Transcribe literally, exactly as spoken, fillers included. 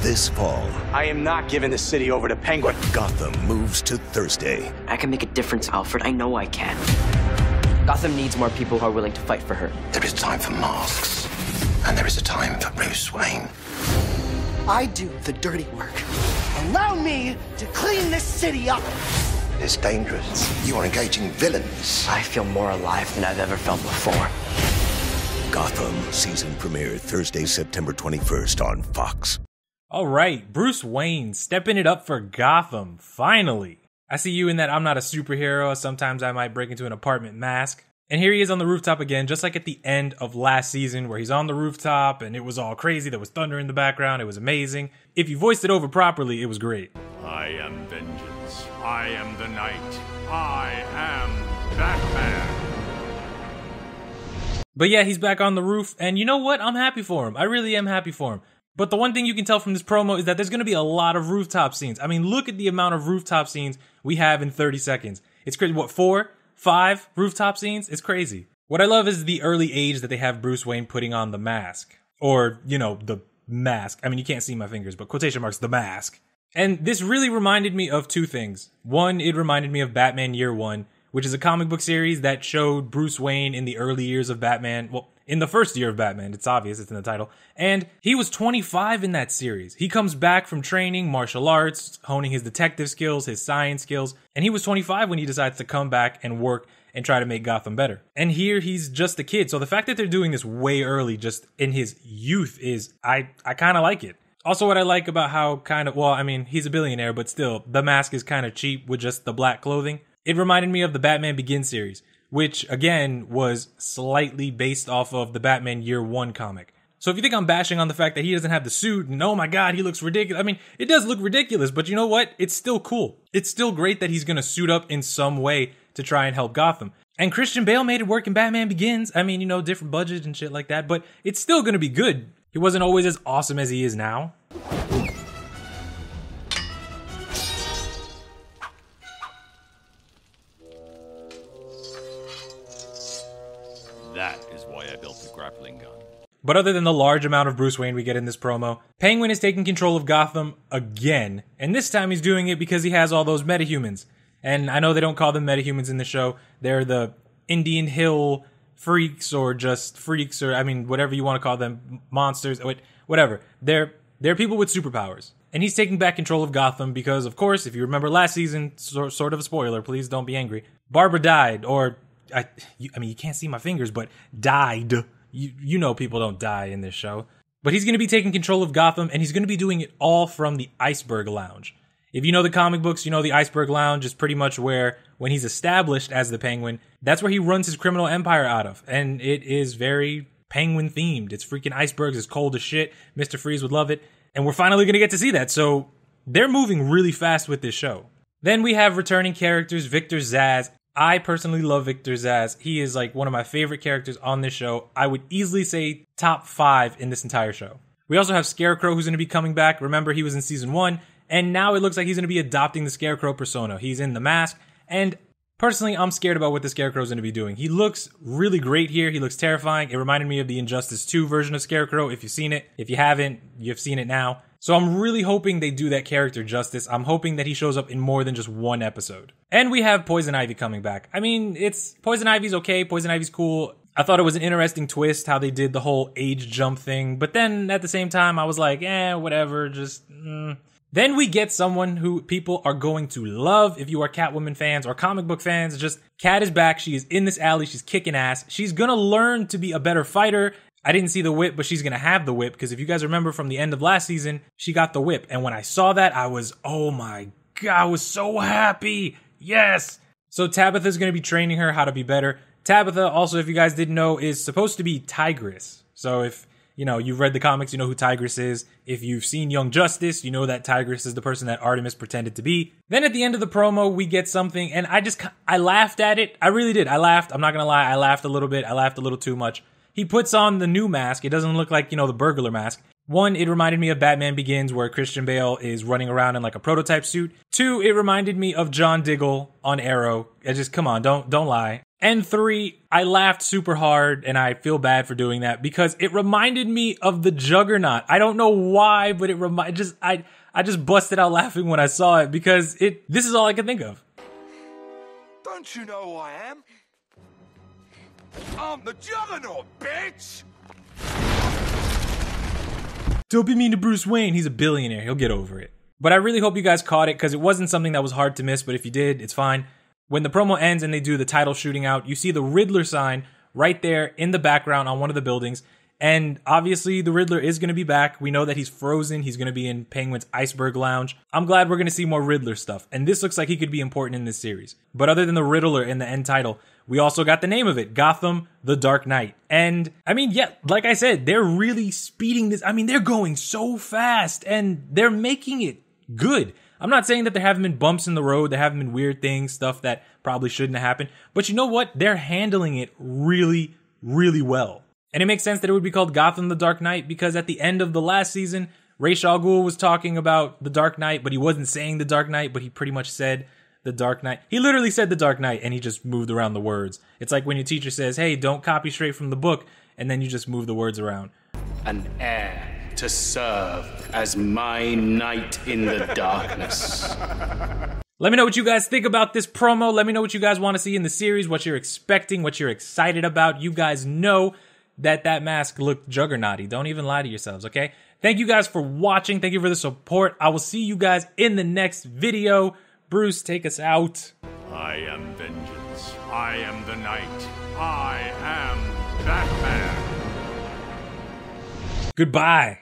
this fall. I am not giving the city over to Penguin. Gotham moves to Thursday. I can make a difference, Alfred. I know I can. Gotham needs more people who are willing to fight for her. There is time for masks, and there is a time for Bruce Wayne. I do the dirty work. Allow me to clean this city up. It's dangerous. You are engaging villains. I feel more alive than I've ever felt before. Gotham season premiere Thursday, September twenty-first on Fox. All right, Bruce Wayne stepping it up for Gotham, finally. I see you in that I'm not a superhero. Sometimes I might break into an apartment mask. And here he is on the rooftop again, just like at the end of last season where he's on the rooftop and it was all crazy. There was thunder in the background. It was amazing. If you voiced it over properly, it was great. I am vengeance. I am the night. I am Batman. But yeah, he's back on the roof. And you know what? I'm happy for him. I really am happy for him. But the one thing you can tell from this promo is that there's going to be a lot of rooftop scenes. I mean, look at the amount of rooftop scenes we have in thirty seconds. It's crazy. What, four? Five rooftop scenes? It's crazy. What I love is the early age that they have Bruce Wayne putting on the mask. Or, you know, the mask. I mean, you can't see my fingers, but quotation marks, the mask. And this really reminded me of two things. One, it reminded me of Batman Year One, which is a comic book series that showed Bruce Wayne in the early years of Batman. Well, in the first year of Batman. It's obvious. It's in the title. And he was twenty-five in that series. He comes back from training, martial arts, honing his detective skills, his science skills. And he was twenty-five when he decides to come back and work and try to make Gotham better. And here he's just a kid. So the fact that they're doing this way early, just in his youth, is I, I kind of like it. Also, what I like about how kind of, well, I mean, he's a billionaire, but still, the mask is kind of cheap with just the black clothing. It reminded me of the Batman Begins series, which, again, was slightly based off of the Batman Year One comic. So if you think I'm bashing on the fact that he doesn't have the suit, and oh my god, he looks ridiculous, I mean, it does look ridiculous, but you know what? It's still cool. It's still great that he's gonna suit up in some way to try and help Gotham. And Christian Bale made it work in Batman Begins. I mean, you know, different budget and shit like that, but it's still gonna be good. He wasn't always as awesome as he is now. That is why I built the grappling gun. But other than the large amount of Bruce Wayne we get in this promo, Penguin is taking control of Gotham again. And this time he's doing it because he has all those metahumans. And I know they don't call them metahumans in the show. They're the Indian Hill freaks or just freaks or, I mean, whatever you want to call them. Monsters, whatever. They're, they're people with superpowers. And he's taking back control of Gotham because, of course, if you remember last season, so, sort of a spoiler, please don't be angry. Barbara died, or... I, you, I mean, you can't see my fingers, but died. You, you know people don't die in this show. But he's going to be taking control of Gotham, and he's going to be doing it all from the Iceberg Lounge. If you know the comic books, you know the Iceberg Lounge is pretty much where, when he's established as the Penguin, that's where he runs his criminal empire out of. And it is very Penguin-themed. It's freaking icebergs. It's cold as shit. Mister Freeze would love it. And we're finally going to get to see that. So they're moving really fast with this show. Then we have returning characters Victor Zsasz. I personally love Victor Zsasz. He is like one of my favorite characters on this show. I would easily say top five in this entire show. We also have Scarecrow, who's going to be coming back. Remember, he was in season one, and now it looks like he's going to be adopting the Scarecrow persona. He's in the mask, and personally, I'm scared about what the Scarecrow is going to be doing. He looks really great here. He looks terrifying. It reminded me of the Injustice two version of Scarecrow, if you've seen it. If you haven't, you've seen it now. So I'm really hoping they do that character justice. I'm hoping that he shows up in more than just one episode. And we have Poison Ivy coming back. I mean, it's Poison Ivy's okay. Poison Ivy's cool. I thought it was an interesting twist how they did the whole age jump thing. But then at the same time, I was like, eh, whatever. Just, mm. Then we get someone who people are going to love if you are Catwoman fans or comic book fans. Just Cat is back. She is in this alley. She's kicking ass. She's going to learn to be a better fighter. I didn't see the whip, but she's going to have the whip because if you guys remember from the end of last season, she got the whip. And when I saw that, I was, oh my God, I was so happy. Yes. So Tabitha's going to be training her how to be better. Tabitha, also, if you guys didn't know, is supposed to be Tigress. So if, you know, you've read the comics, you know who Tigress is. If you've seen Young Justice, you know that Tigress is the person that Artemis pretended to be. Then at the end of the promo, we get something and I just, I laughed at it. I really did. I laughed. I'm not going to lie. I laughed a little bit. I laughed a little too much. He puts on the new mask. It doesn't look like, you know, the burglar mask. One, it reminded me of Batman Begins where Christian Bale is running around in like a prototype suit. Two, it reminded me of John Diggle on Arrow. I just, come on, don't don't lie. And three, I laughed super hard, and I feel bad for doing that because it reminded me of the Juggernaut. I don't know why, but it remind just I I just busted out laughing when I saw it because it this is all I could think of. Don't you know who I am? I'm the Juggernaut, bitch. Don't be mean to Bruce Wayne. He's a billionaire. He'll get over it. But I really hope you guys caught it because it wasn't something that was hard to miss. But if you did, it's fine. When the promo ends and they do the title shooting out, you see the Riddler sign right there in the background on one of the buildings. And obviously, the Riddler is going to be back. We know that he's frozen. He's going to be in Penguin's Iceberg Lounge. I'm glad we're going to see more Riddler stuff. And this looks like he could be important in this series. But other than the Riddler in the end title, we also got the name of it, Gotham, the Dark Knight. And I mean, yeah, like I said, they're really speeding this. I mean, they're going so fast and they're making it good. I'm not saying that there haven't been bumps in the road. There haven't been weird things, stuff that probably shouldn't happen. But you know what? They're handling it really, really well. And it makes sense that it would be called Gotham the Dark Knight because at the end of the last season, Ra's al Ghul was talking about the Dark Knight, but he wasn't saying the Dark Knight, but he pretty much said the Dark Knight. He literally said the Dark Knight and he just moved around the words. It's like when your teacher says, hey, don't copy straight from the book, and then you just move the words around. An heir to serve as my knight in the darkness. Let me know what you guys think about this promo. Let me know what you guys want to see in the series, what you're expecting, what you're excited about. You guys know that that mask looked juggernauty. Don't even lie to yourselves, okay? Thank you guys for watching. Thank you for the support. I will see you guys in the next video. Bruce, take us out. I am vengeance. I am the knight. I am Batman. Goodbye.